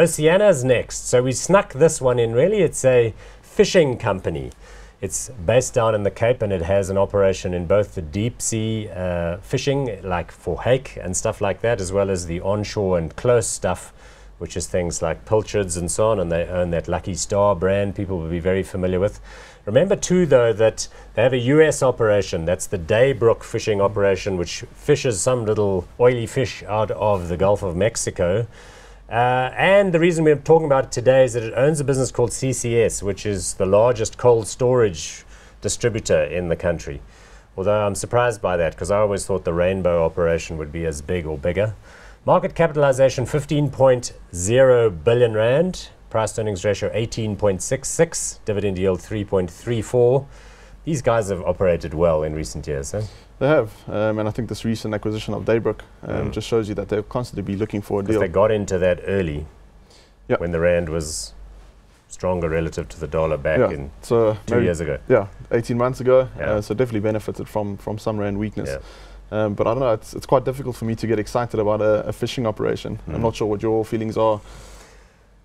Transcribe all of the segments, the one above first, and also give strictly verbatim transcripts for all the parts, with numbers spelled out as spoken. Oceana's next. So we snuck this one in. Really, it's a fishing company. It's based down in the Cape, and it has an operation in both the deep sea uh, fishing, like for hake and stuff like that, as well as the onshore and close stuff, which is things like pilchards and so on, and they own that Lucky Star brand people will be very familiar with. Remember too, though, that they have a U S operation. That's the Daybrook Fishing Operation, which fishes some little oily fish out of the Gulf of Mexico. Uh, and the reason we're talking about it today is that it owns a business called C C S, which is the largest cold storage distributor in the country. Although I'm surprised by that, because I always thought the Rainbow operation would be as big or bigger. Market capitalization fifteen point zero billion rand, price earnings ratio eighteen point six six, dividend yield three point three four. These guys have operated well in recent years, huh? They have, um, and I think this recent acquisition of Daybrook um, mm. just shows you that they've constantly been looking for a deal. Because they got into that early, yep. when the rand was stronger relative to the dollar back yeah. in so two years ago. Yeah, eighteen months ago, yeah. Uh, so definitely benefited from, from some rand weakness. Yeah. Um, but I don't know, it's, it's quite difficult for me to get excited about a, a fishing operation. Mm. I'm not sure what your feelings are.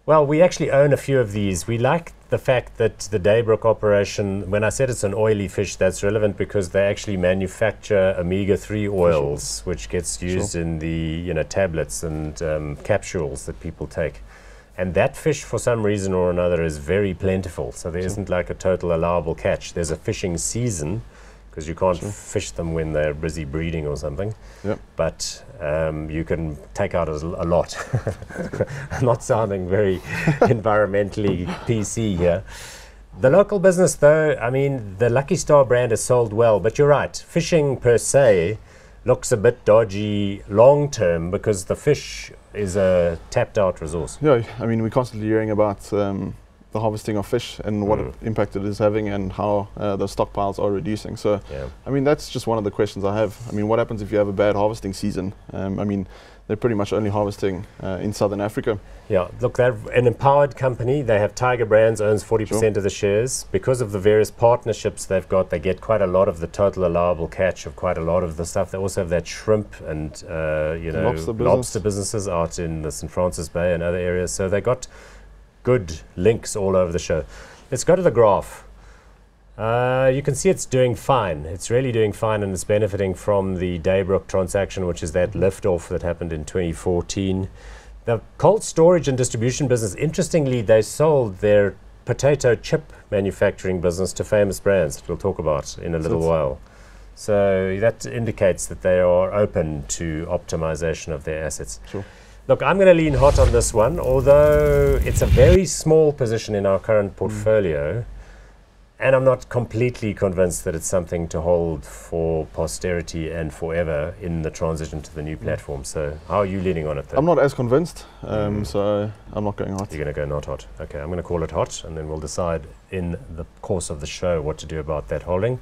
Well, we actually own a few of these. We like the fact that the Daybrook operation, when I said it's an oily fish, that's relevant because they actually manufacture Omega three oils, sure. which gets used sure. in the you know tablets and um, capsules that people take. And that fish, for some reason or another, is very plentiful. So there sure. isn't like a total allowable catch. There's a fishing season, because you can't sure. fish them when they're busy breeding or something. Yep. But um, you can take out a, a lot. Not sounding very environmentally P C here. The local business, though, I mean, the Lucky Star brand has sold well, but you're right. Fishing per se looks a bit dodgy long term because the fish is a tapped out resource. Yeah, I mean, we're constantly hearing about um the harvesting of fish and mm. what impact it is having and how uh, the stockpiles are reducing. So, yeah. I mean, that's just one of the questions I have. I mean, what happens if you have a bad harvesting season? Um, I mean, they're pretty much only harvesting uh, in Southern Africa. Yeah, look, they're an empowered company. They have Tiger Brands, owns forty percent sure. of the shares. Because of the various partnerships they've got, they get quite a lot of the total allowable catch of quite a lot of the stuff. They also have that shrimp and, uh, you know, lobster, business. lobster businesses out in the Saint Francis Bay and other areas. So they got good links all over the show. Let's go to the graph. Uh, you can see it's doing fine. It's really doing fine, and it's benefiting from the Daybrook transaction, which is that lift-off that happened in twenty fourteen. The cold storage and distribution business, interestingly, they sold their potato chip manufacturing business to Famous Brands, that we'll talk about in a little That's while. So that indicates that they are open to optimization of their assets. Sure. Look, I'm going to lean hot on this one, although it's a very small position in our current portfolio, mm. and I'm not completely convinced that it's something to hold for posterity and forever in the transition to the new platform. So how are you leaning on it then? I'm not as convinced, um, mm. so I'm not going hot. You're going to go not hot. Okay, I'm going to call it hot, and then we'll decide in the course of the show what to do about that holding.